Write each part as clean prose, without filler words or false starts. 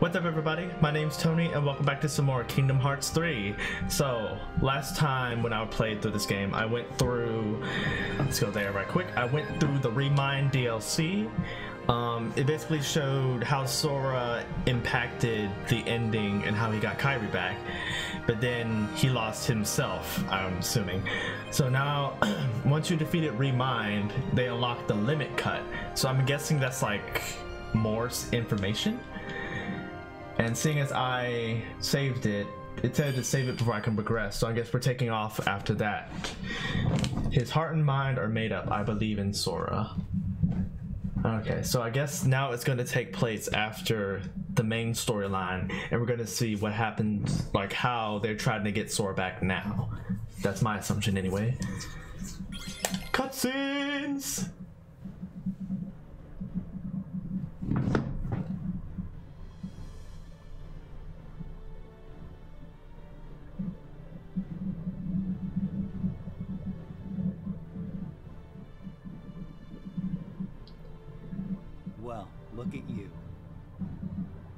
What's up everybody, my name's Tony and welcome back to some more Kingdom Hearts 3. So, last time when I played through this game, I went through, let's go there right quick, I went through the Remind DLC. It basically showed how Sora impacted the ending and how he got Kairi back, but then he lost himself, I'm assuming. So now, once you defeated Remind, they unlocked the limit cut. So I'm guessing that's like Morse information? And seeing as I saved it, it said to save it before I can progress, so I guess we're taking off after that. His heart and mind are made up. I believe in Sora. Okay, so I guess now it's going to take place after the main storyline, and we're going to see what happens, like how they're trying to get Sora back now. That's my assumption anyway. Cutscenes! Look at you.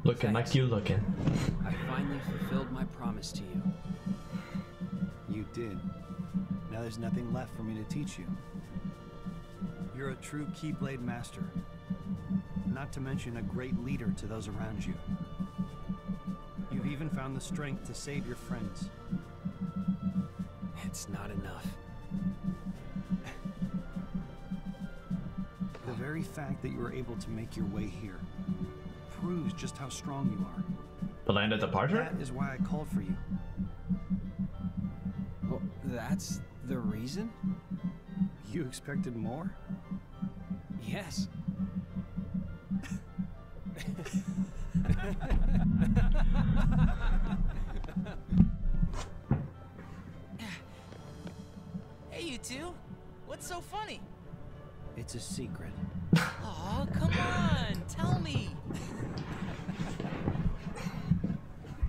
Looking like you looking. I finally fulfilled my promise to you. You did. Now there's nothing left for me to teach you. You're a true Keyblade master. Not to mention a great leader to those around you. You've even found the strength to save your friends. It's not enough. The very fact that you were able to make your way here proves just how strong you are. The land of departure? That is why I called for you. Well, that's the reason? You expected more? Yes. Hey, you two. What's so funny? It's a secret. Oh, come on! Tell me!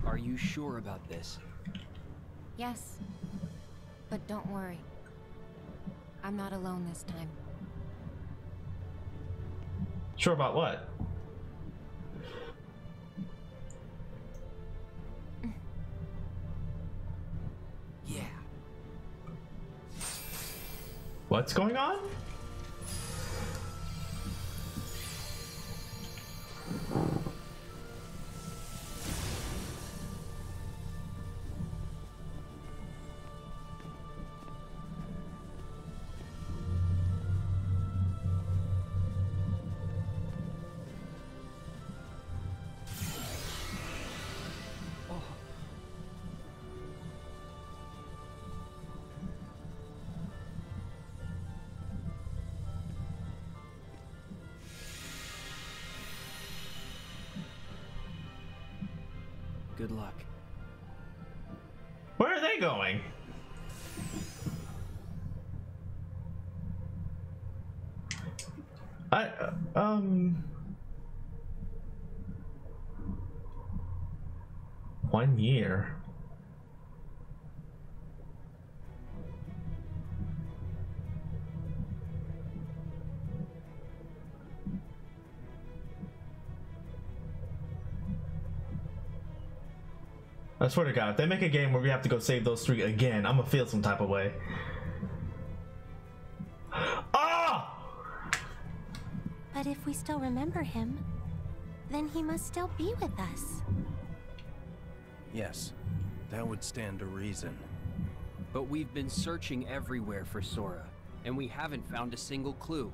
Are you sure about this? Yes. But don't worry. I'm not alone this time. Sure about what? Yeah. What's going on? Good luck. Where are they going? I 1 year. I swear to God, if they make a game where we have to go save those three again, I'm gonna feel some type of way. Ah! But if we still remember him, then he must still be with us. Yes, that would stand to reason. But we've been searching everywhere for Sora, and we haven't found a single clue.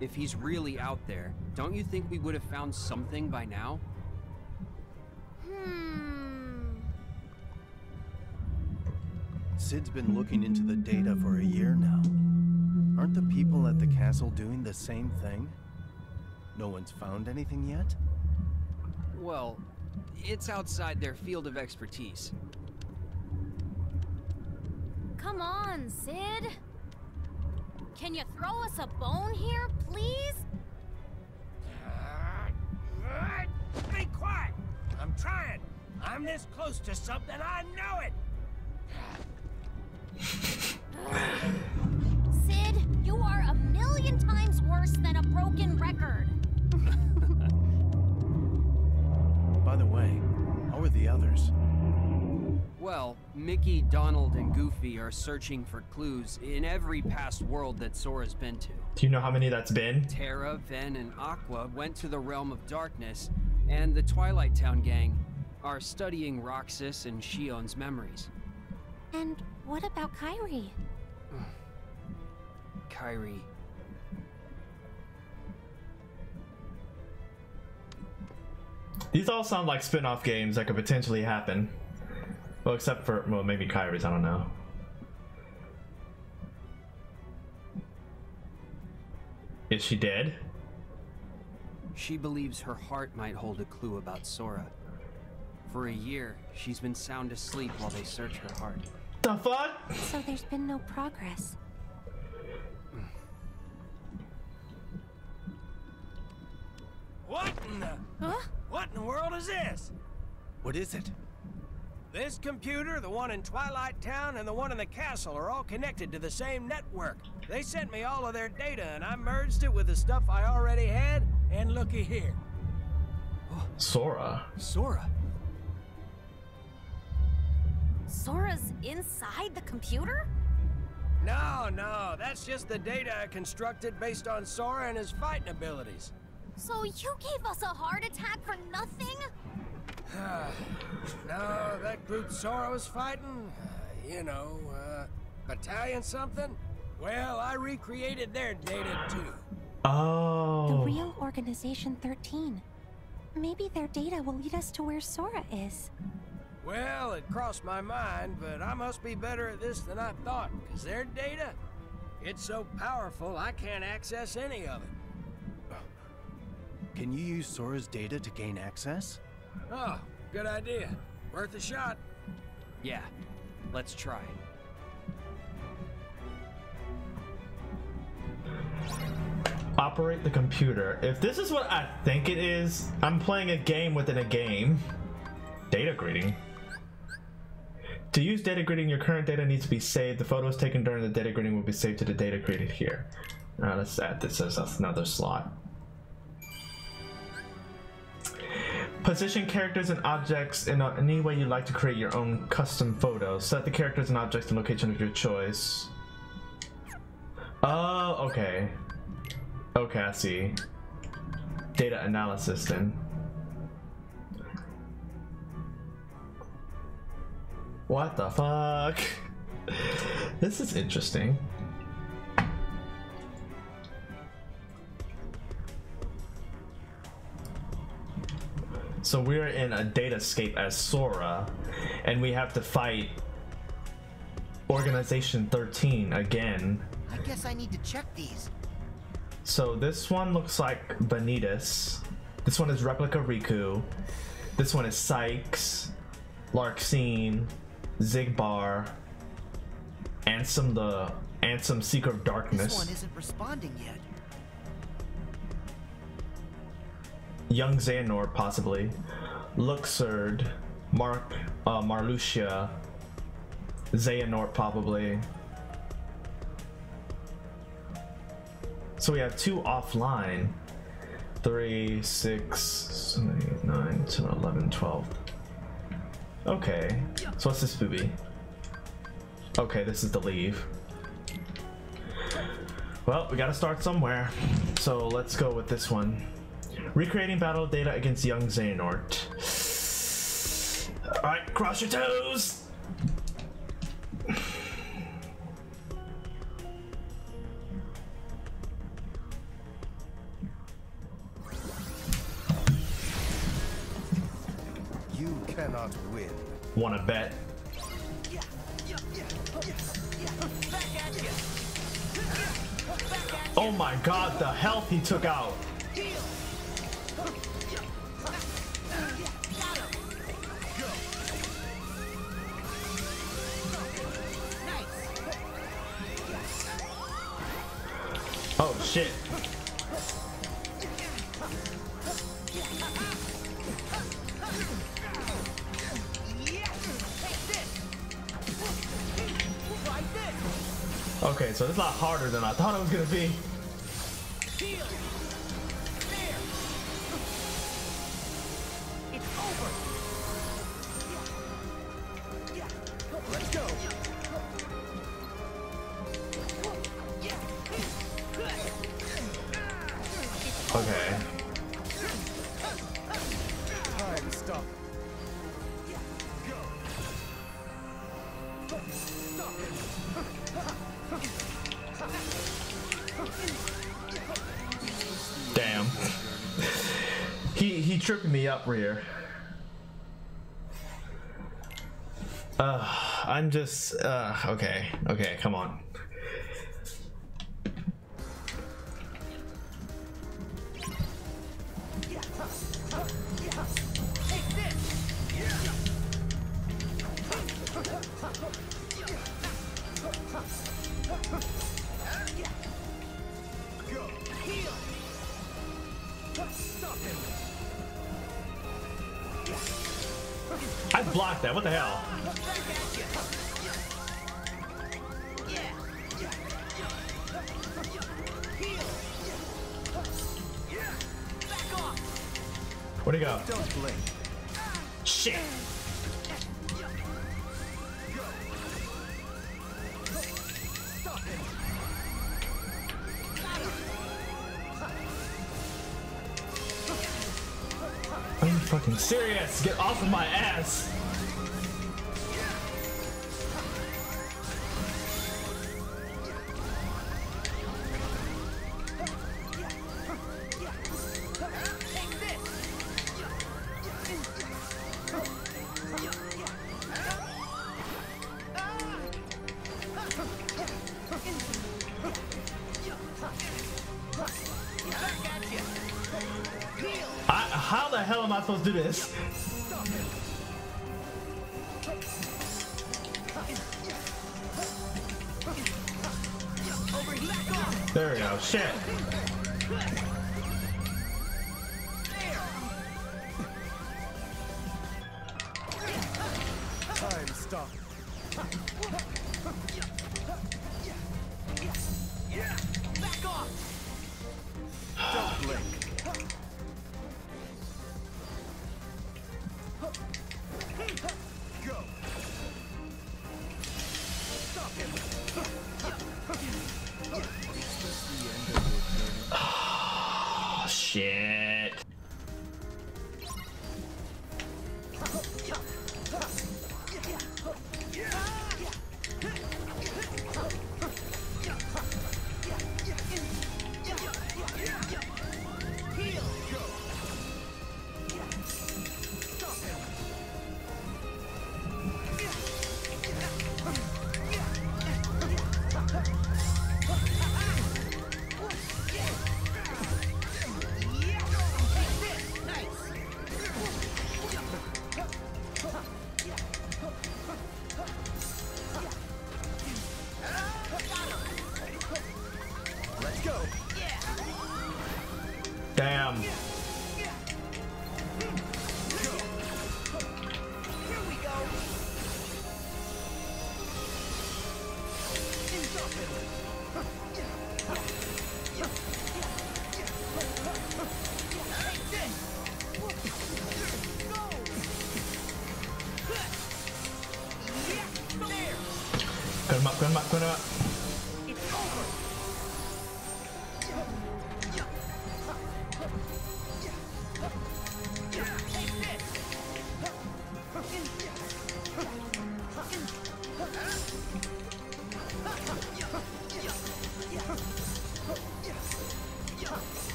If he's really out there, don't you think we would have found something by now? Sid's been looking into the data for a year now. Aren't the people at the castle doing the same thing? No one's found anything yet? Well, it's outside their field of expertise. Come on, Sid! Can you throw us a bone here, please? Be quiet! I'm trying! I'm this close to something, I know it! Sid, you are a million times worse than a broken record. By the way, how are the others? Well, Mickey, Donald, and Goofy are searching for clues in every past world that Sora's been to. Do you know how many that's been? Terra, Ven, and Aqua went to the Realm of Darkness, and the Twilight Town gang are studying Roxas and Xehan's memories. And what about Kairi? Kairi... These all sound like spin-off games that could potentially happen. Well, except for, well, maybe Kairi's, I don't know. Is she dead? She believes her heart might hold a clue about Sora. For a year, she's been sound asleep while they search her heart. The fuck? So there's been no progress. What in the... Huh? What in the world is this? What is it? This computer, the one in Twilight Town, and the one in the castle are all connected to the same network. They sent me all of their data, and I merged it with the stuff I already had, and looky here. Sora. Sora? Sora's inside the computer? No, no, that's just the data I constructed based on Sora and his fighting abilities. So you gave us a heart attack for nothing? No, that group Sora was fighting, you know, battalion something? Well, I recreated their data too. Oh. The real Organization 13. Maybe their data will lead us to where Sora is. Well, it crossed my mind, but I must be better at this than I thought, because their data, it's so powerful I can't access any of it. Can you use Sora's data to gain access? Oh, good idea. Worth a shot. Yeah, let's try. Operate the computer. If this is what I think it is, I'm playing a game within a game. Data greeting. To use data greeting, your current data needs to be saved. The photos taken during the data greeting will be saved to the data greeted here. Let's add this as another slot. Position characters and objects in any way you like to create your own custom photos. Set the characters and objects in location of your choice. Oh, okay. Okay, I see. Data analysis then. What the fuck? This is interesting. So we're in a datascape as Sora, and we have to fight Organization 13 again. I guess I need to check these. So this one looks like Vanitas. This one is Replica Riku. This one is Sykes, Larxene, Zigbar, Ansem Seeker of Darkness. This one isn't responding yet. Young Xehanort, possibly. Luxord, Marluxia, Xehanort, probably. So we have 2 offline. 3, 6, 7, 8, 9, 10, 11, 12. Okay. So what's this booby? Okay, this is the leave. Well, we gotta start somewhere. So let's go with this one. Recreating battle data against Young Xehanort. Alright, cross your toes! You cannot win. Wanna bet? Oh my god, the health he took out! Oh shit. Okay, so it's a lot harder than I thought it was gonna be. It's over. tripping me up, Rear. I'm just, okay. Okay, come on. I blocked that. What the hell? Where'd he go? Shit. Are you fucking serious? Get off of my ass. Supposed to do this. There we go. Shit. Time stop. Back off. Don't blink. Cut him up. It's over. Take this. Heal. Go. Stop him.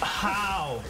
How?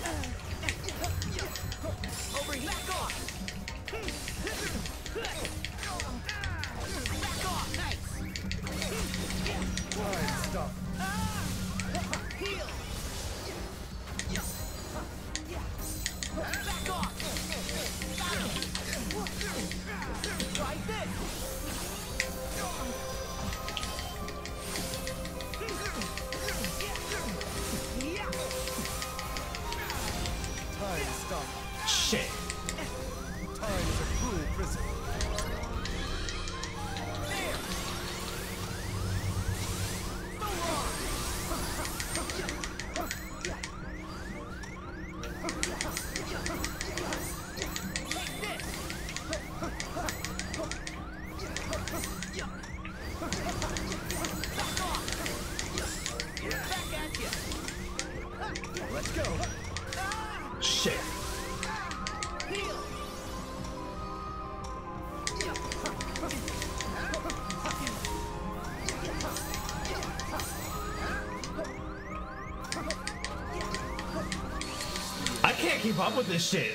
can't keep up with this shit.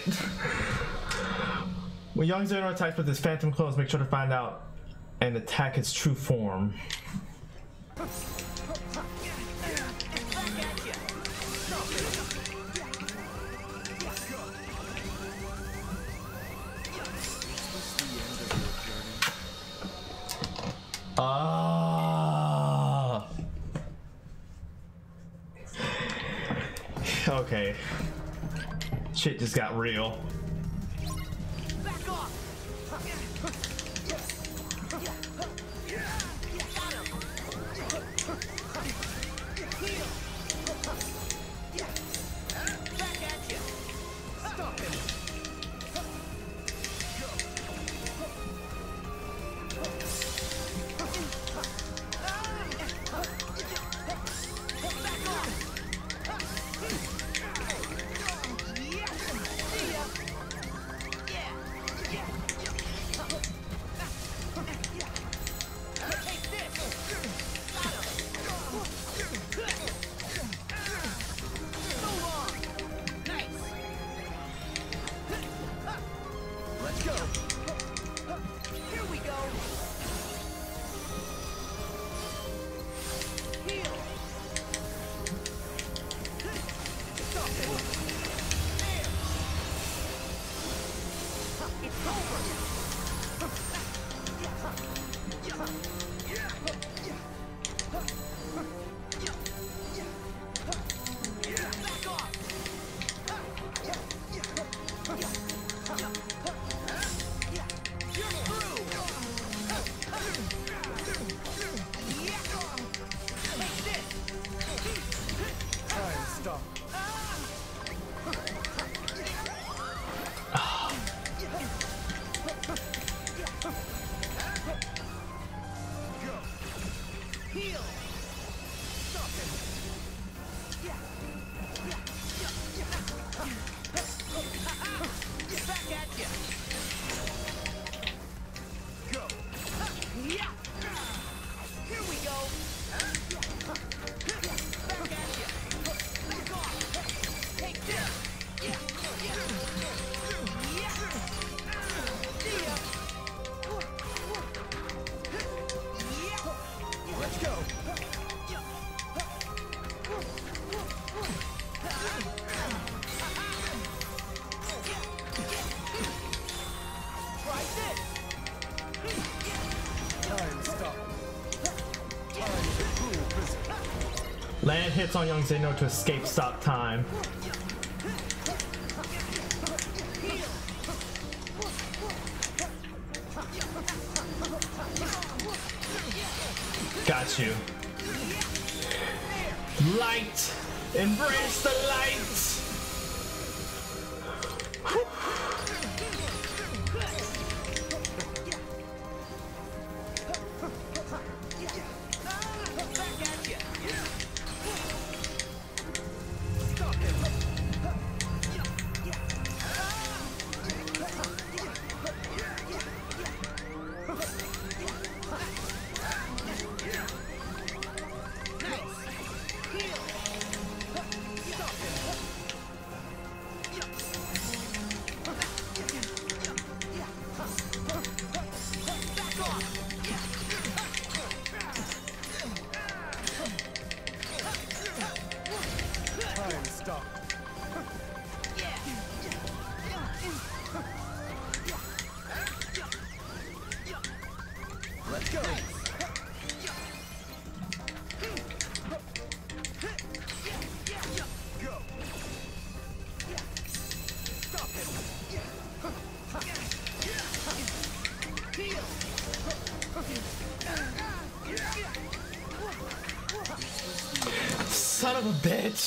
When Young Xehanort attacks with his phantom clothes, make sure to find out and attack his true form. Ah. Okay. Shit just got real. Back off. Back at you. Stop him. Land hits on Young Xehanort to escape stop time. Got you. Light! Embrace the light! Son of a bitch.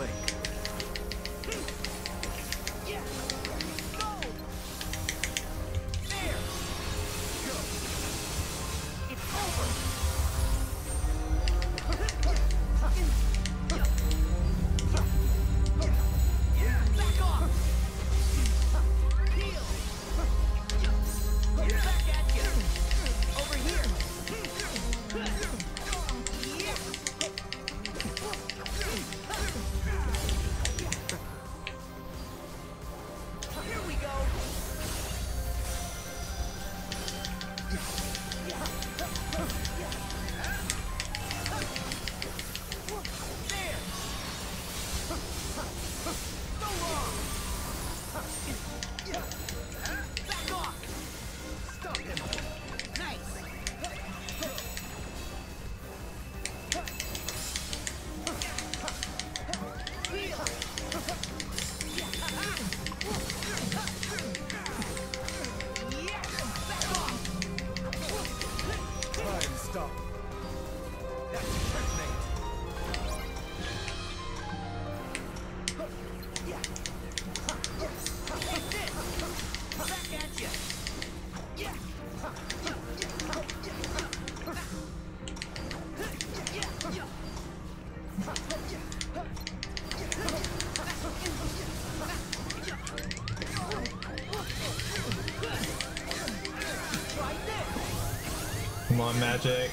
link. Yeah. Go. There. Go. It's over. Yeah. Back off. Peel. Yeah. Back at you. Over here. Yeah. Here we go. There. So long. Back off. Stop him. Nice. Time stop. That's checkmate. Back at ya. Come on, magic.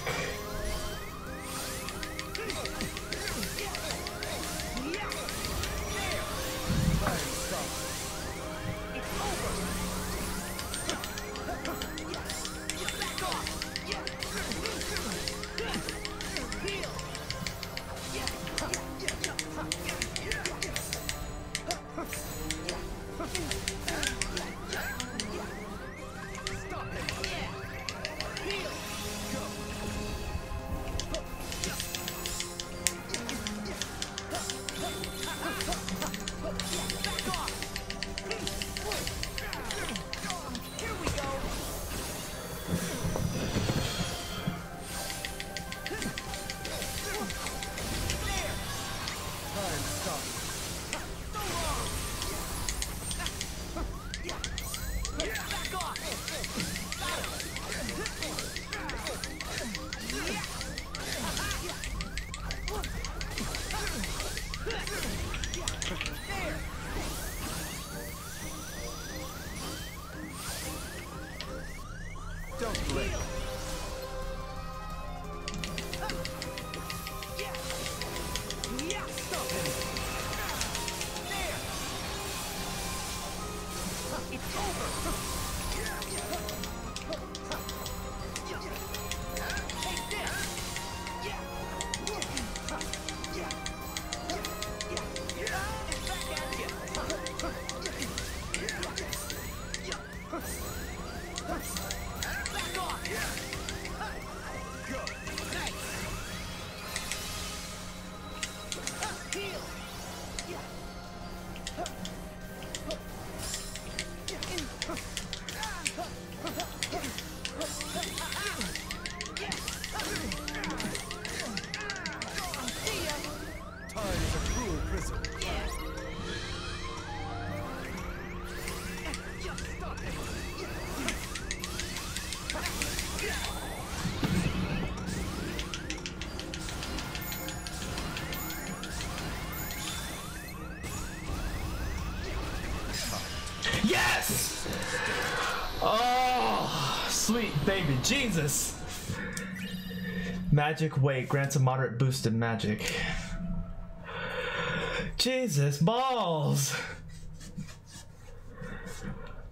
Yes! Oh, sweet baby Jesus! Magic weight grants a moderate boost in magic. Jesus balls!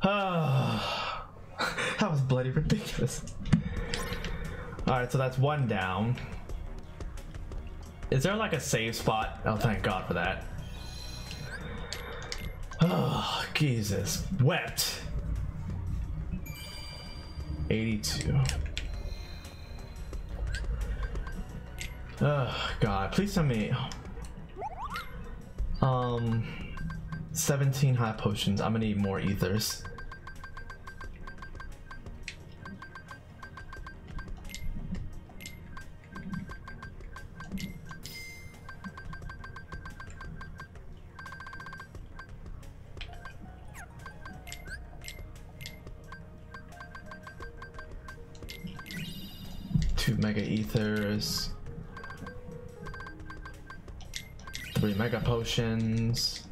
Oh, that was bloody ridiculous. Alright, so that's one down. Is there like a save spot? Oh, thank God for that. Oh, Jesus. Wept. 82. Oh, God. Please send me 17 high potions. I'm gonna need more ethers. Mega Ethers, 3 Mega Potions,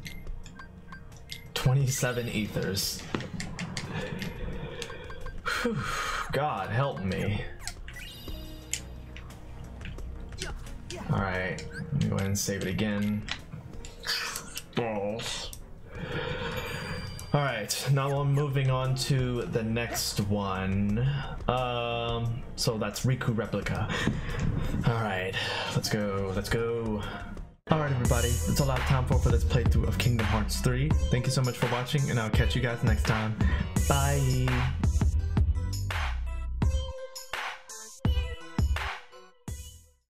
27 Ethers. Whew, God help me. Alright, let me go ahead and save it again. Balls. Alright, now I'm moving on to the next one. So that's Riku Replica. Alright, let's go, let's go. Alright everybody, that's all I have time for this playthrough of Kingdom Hearts 3. Thank you so much for watching, and I'll catch you guys next time. Bye!